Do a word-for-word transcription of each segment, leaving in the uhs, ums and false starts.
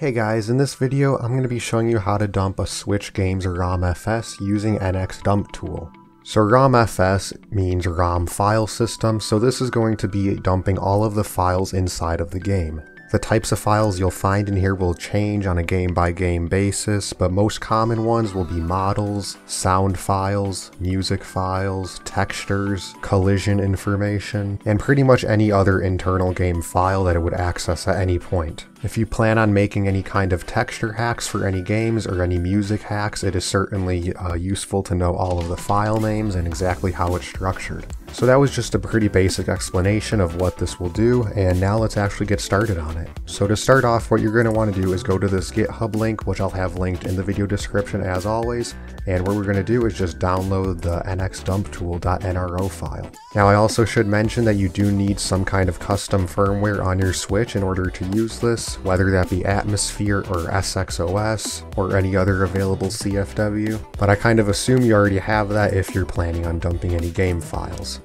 Hey guys, in this video I'm going to be showing you how to dump a Switch game's RomFS using N X Dump Tool. So RomFS means ROM file system, so this is going to be dumping all of the files inside of the game. The types of files you'll find in here will change on a game by game basis, but most common ones will be models, sound files, music files, textures, collision information, and pretty much any other internal game file that it would access at any point. If you plan on making any kind of texture hacks for any games or any music hacks, it is certainly uh, useful to know all of the file names and exactly how it's structured. So that was just a pretty basic explanation of what this will do, and now let's actually get started on it. So to start off, what you're going to want to do is go to this GitHub link, which I'll have linked in the video description as always, and what we're going to do is just download the N X dump tool dot N R O file. Now I also should mention that you do need some kind of custom firmware on your Switch in order to use this, whether that be Atmosphere or S X O S or any other available C F W, but I kind of assume you already have that if you're planning on dumping any game files.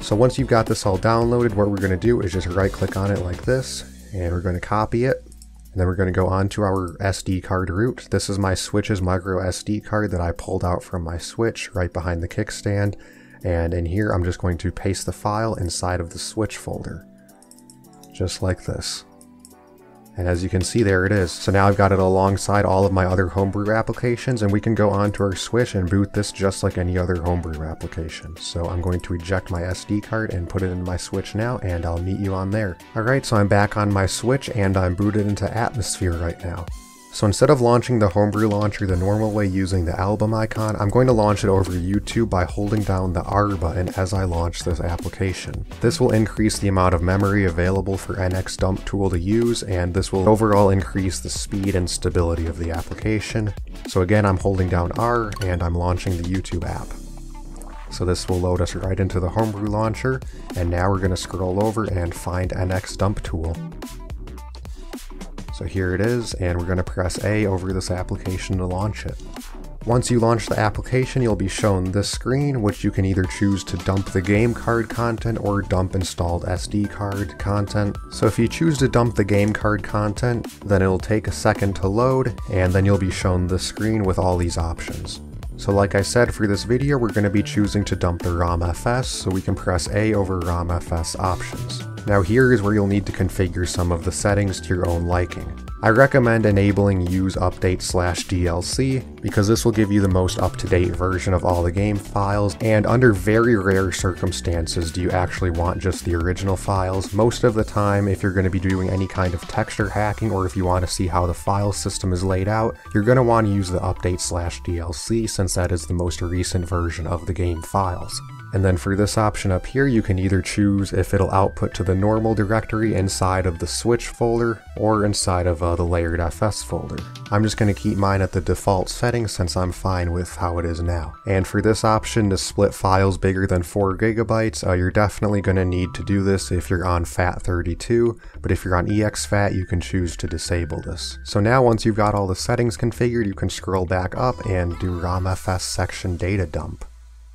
So once you've got this all downloaded, what we're going to do is just right click on it like this, and we're going to copy it, and then we're going to go onto our S D card root. This is my Switch's micro S D card that I pulled out from my Switch right behind the kickstand, and in here I'm just going to paste the file inside of the Switch folder, just like this. And as you can see, there it is. So now I've got it alongside all of my other homebrew applications, and we can go onto our Switch and boot this just like any other homebrew application. So I'm going to eject my S D card and put it in my Switch now, and I'll meet you on there. Alright, so I'm back on my Switch, and I'm booted into Atmosphere right now. So instead of launching the Homebrew Launcher the normal way using the album icon, I'm going to launch it over YouTube by holding down the R button as I launch this application. This will increase the amount of memory available for N X Dump Tool to use, and this will overall increase the speed and stability of the application. So again, I'm holding down R, and I'm launching the YouTube app. So this will load us right into the Homebrew Launcher, and now we're going to scroll over and find N X Dump Tool. So here it is, and we're going to press A over this application to launch it. Once you launch the application, you'll be shown this screen, which you can either choose to dump the game card content or dump installed S D card content. So if you choose to dump the game card content, then it'll take a second to load, and then you'll be shown this screen with all these options. So like I said, for this video, we're going to be choosing to dump the RomFS, so we can press A over RomFS options. Now here is where you'll need to configure some of the settings to your own liking. I recommend enabling use update slash D L C, because this will give you the most up-to-date version of all the game files, and under very rare circumstances do you actually want just the original files. Most of the time, if you're going to be doing any kind of texture hacking, or if you want to see how the file system is laid out, you're going to want to use the update slash D L C, since that is the most recent version of the game files. And then for this option up here, you can either choose if it'll output to the normal directory inside of the Switch folder or inside of uh, the layered F S folder. I'm just going to keep mine at the default setting since I'm fine with how it is now. And for this option to split files bigger than four gigabytes, uh, you're definitely going to need to do this if you're on FAT thirty-two, but if you're on E X FAT, you can choose to disable this. So now once you've got all the settings configured, you can scroll back up and do RomFS section data dump.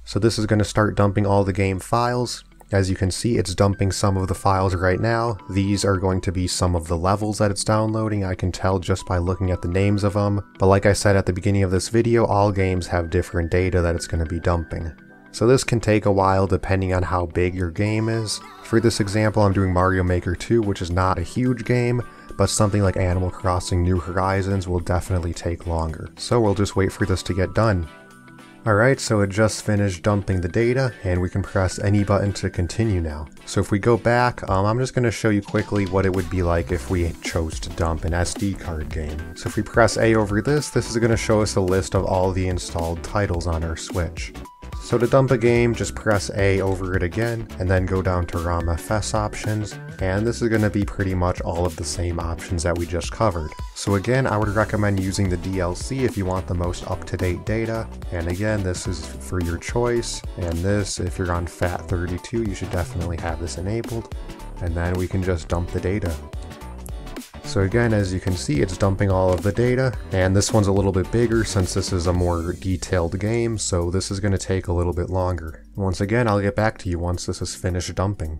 So this is going to start dumping all the game files. As you can see, it's dumping some of the files right now. These are going to be some of the levels that it's downloading. I can tell just by looking at the names of them. But like I said at the beginning of this video, all games have different data that it's going to be dumping. So this can take a while depending on how big your game is. For this example, I'm doing Mario Maker two, which is not a huge game, but something like Animal Crossing: New Horizons will definitely take longer. So we'll just wait for this to get done. Alright, so it just finished dumping the data, and we can press any button to continue now. So if we go back, um, I'm just going to show you quickly what it would be like if we chose to dump an S D card game. So if we press A over this, this is going to show us a list of all the installed titles on our Switch. So to dump a game, just press A over it again, and then go down to RomFS options, and this is going to be pretty much all of the same options that we just covered. So again, I would recommend using the D L C if you want the most up-to-date data, and again, this is for your choice, and this, if you're on FAT thirty-two, you should definitely have this enabled, and then we can just dump the data. So again, as you can see, it's dumping all of the data, and this one's a little bit bigger since this is a more detailed game, so this is going to take a little bit longer. Once again, I'll get back to you once this is finished dumping.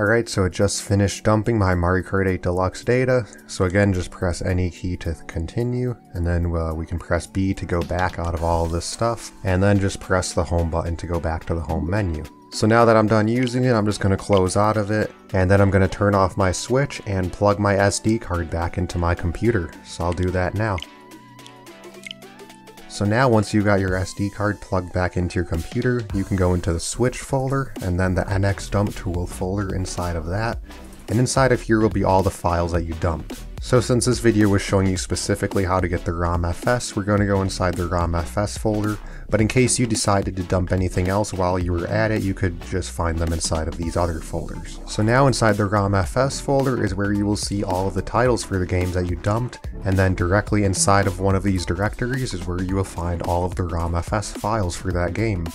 Alright, so it just finished dumping my Mario Kart eight Deluxe data, so again just press any key to continue, and then uh, we can press B to go back out of all of this stuff, and then just press the home button to go back to the home menu. So now that I'm done using it, I'm just going to close out of it, and then I'm going to turn off my Switch and plug my S D card back into my computer, so I'll do that now. So now once you got your S D card plugged back into your computer, you can go into the Switch folder and then the N X Dump Tool folder inside of that, and inside of here will be all the files that you dumped. So since this video was showing you specifically how to get the RomFS, we're going to go inside the RomFS folder, but in case you decided to dump anything else while you were at it, you could just find them inside of these other folders. So now inside the RomFS folder is where you will see all of the titles for the games that you dumped, and then directly inside of one of these directories is where you will find all of the RomFS files for that game.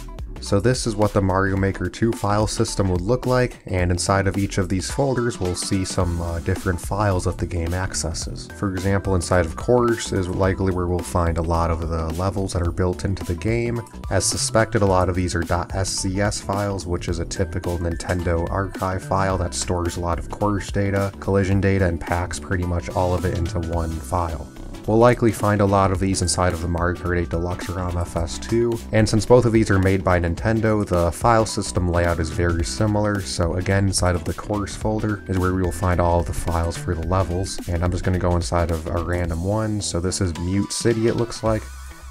So this is what the Mario Maker two file system would look like, and inside of each of these folders we'll see some uh, different files that the game accesses. For example, inside of Course is likely where we'll find a lot of the levels that are built into the game. As suspected, a lot of these are .scs files, which is a typical Nintendo archive file that stores a lot of course data, collision data, and packs pretty much all of it into one file. We'll likely find a lot of these inside of the Mario Kart eight Deluxe or RomFS two, and since both of these are made by Nintendo, the file system layout is very similar, so again inside of the Course folder is where we will find all of the files for the levels, and I'm just going to go inside of a random one, so this is Mute City it looks like,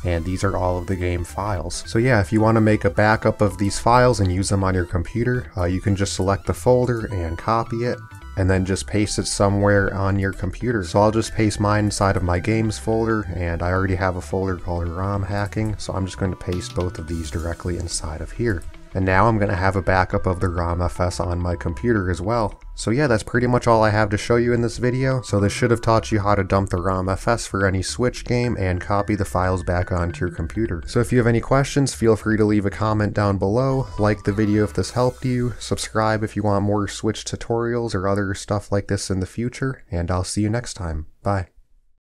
and these are all of the game files. So yeah, if you want to make a backup of these files and use them on your computer, uh, you can just select the folder and copy it, and then just paste it somewhere on your computer. So I'll just paste mine inside of my games folder, and I already have a folder called ROM hacking, so I'm just going to paste both of these directly inside of here. And now I'm going to have a backup of the RomFS on my computer as well. So yeah, that's pretty much all I have to show you in this video. So this should have taught you how to dump the RomFS for any Switch game and copy the files back onto your computer. So if you have any questions, feel free to leave a comment down below, like the video if this helped you, subscribe if you want more Switch tutorials or other stuff like this in the future, and I'll see you next time. Bye.